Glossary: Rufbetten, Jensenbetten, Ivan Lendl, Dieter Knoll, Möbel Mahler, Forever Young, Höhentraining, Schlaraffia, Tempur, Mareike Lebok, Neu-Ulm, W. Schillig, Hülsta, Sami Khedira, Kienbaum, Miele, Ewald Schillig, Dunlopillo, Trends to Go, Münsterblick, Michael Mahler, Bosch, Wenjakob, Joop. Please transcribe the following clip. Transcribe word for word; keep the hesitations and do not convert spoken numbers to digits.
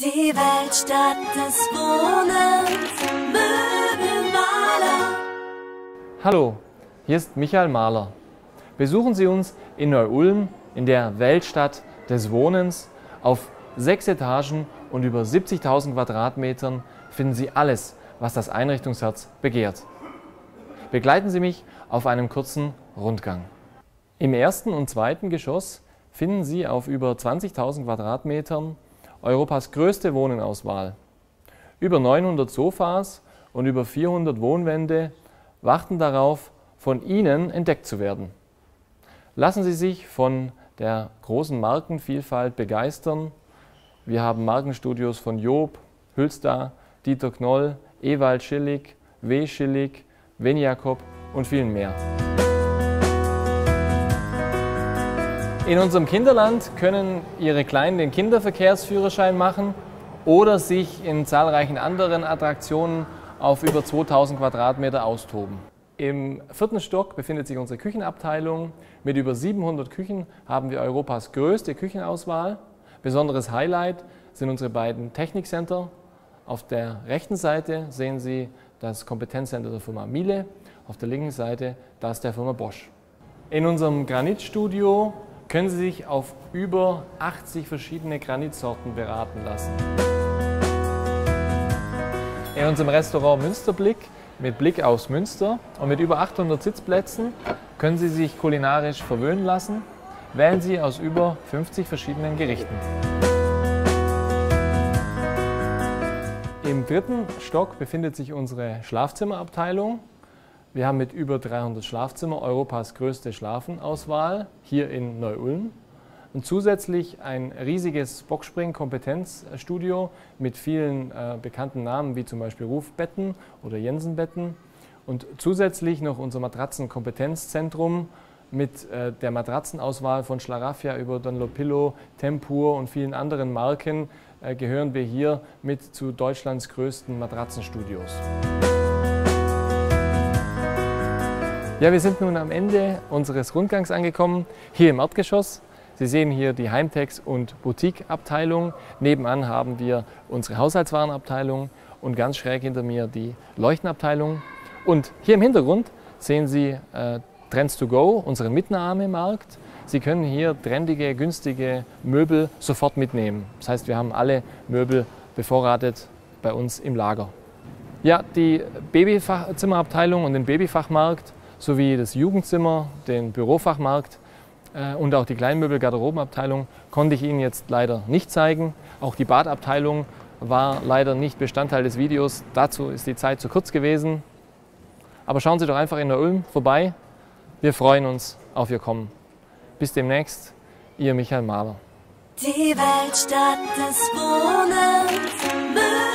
Die Weltstadt des Wohnens, Möbel Mahler. Hallo, hier ist Michael Mahler. Besuchen Sie uns in Neu-Ulm in der Weltstadt des Wohnens. Auf sechs Etagen und über siebzigtausend Quadratmetern finden Sie alles, was das Einrichtungsherz begehrt. Begleiten Sie mich auf einem kurzen Rundgang. Im ersten und zweiten Geschoss finden Sie auf über zwanzigtausend Quadratmetern Europas größte Wohnenauswahl. Über neunhundert Sofas und über vierhundert Wohnwände warten darauf, von Ihnen entdeckt zu werden. Lassen Sie sich von der großen Markenvielfalt begeistern. Wir haben Markenstudios von Joop, Hülsta, Dieter Knoll, Ewald Schillig, W. Schillig, Wenjakob und vielen mehr. In unserem Kinderland können Ihre Kleinen den Kinderverkehrsführerschein machen oder sich in zahlreichen anderen Attraktionen auf über zweitausend Quadratmeter austoben. Im vierten Stock befindet sich unsere Küchenabteilung. Mit über siebenhundert Küchen haben wir Europas größte Küchenauswahl. Besonderes Highlight sind unsere beiden Technikcenter. Auf der rechten Seite sehen Sie das Kompetenzcenter der Firma Miele, auf der linken Seite das der Firma Bosch. In unserem Granitstudio können Sie sich auf über achtzig verschiedene Granitsorten beraten lassen. In unserem Restaurant Münsterblick mit Blick aufs Münster und mit über achthundert Sitzplätzen können Sie sich kulinarisch verwöhnen lassen. Wählen Sie aus über fünfzig verschiedenen Gerichten. Im dritten Stock befindet sich unsere Schlafzimmerabteilung. Wir haben mit über dreihundert Schlafzimmer Europas größte Schlafenauswahl hier in Neu-Ulm und zusätzlich ein riesiges Boxspring-Kompetenzstudio mit vielen äh, bekannten Namen wie zum Beispiel Rufbetten oder Jensenbetten und zusätzlich noch unser Matratzen-Kompetenzzentrum mit äh, der Matratzenauswahl von Schlaraffia über Dunlopillo, Tempur und vielen anderen Marken äh, gehören wir hier mit zu Deutschlands größten Matratzenstudios. Ja, wir sind nun am Ende unseres Rundgangs angekommen, hier im Erdgeschoss. Sie sehen hier die Heimtex- und Boutique-Abteilung. Nebenan haben wir unsere Haushaltswarenabteilung und ganz schräg hinter mir die Leuchtenabteilung. Und hier im Hintergrund sehen Sie äh, Trends to Go, unseren Mitnahmemarkt. Sie können hier trendige, günstige Möbel sofort mitnehmen. Das heißt, wir haben alle Möbel bevorratet bei uns im Lager. Ja, die Babyzimmerabteilung und den Babyfachmarkt sowie das Jugendzimmer, den Bürofachmarkt äh, und auch die Kleinmöbel-Garderobenabteilung konnte ich Ihnen jetzt leider nicht zeigen. Auch die Badabteilung war leider nicht Bestandteil des Videos. Dazu ist die Zeit zu kurz gewesen. Aber schauen Sie doch einfach in Neu-Ulm vorbei. Wir freuen uns auf Ihr Kommen. Bis demnächst, Ihr Michael Mahler. Die Weltstadt des Wohnens.